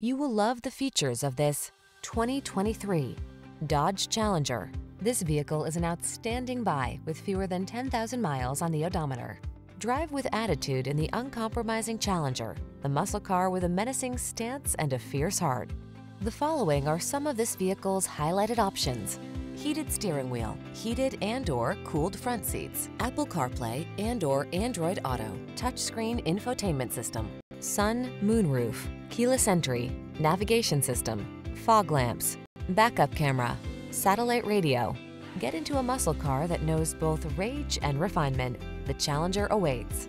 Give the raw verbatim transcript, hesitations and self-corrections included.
You will love the features of this twenty twenty-three Dodge Challenger. This vehicle is an outstanding buy with fewer than ten thousand miles on the odometer. Drive with attitude in the uncompromising Challenger, the muscle car with a menacing stance and a fierce heart. The following are some of this vehicle's highlighted options: heated steering wheel, heated and/or cooled front seats, Apple CarPlay and/or Android Auto, touchscreen infotainment system, sun moonroof, keyless entry, navigation system, fog lamps, backup camera, satellite radio. Get into a muscle car that knows both rage and refinement. The Challenger awaits.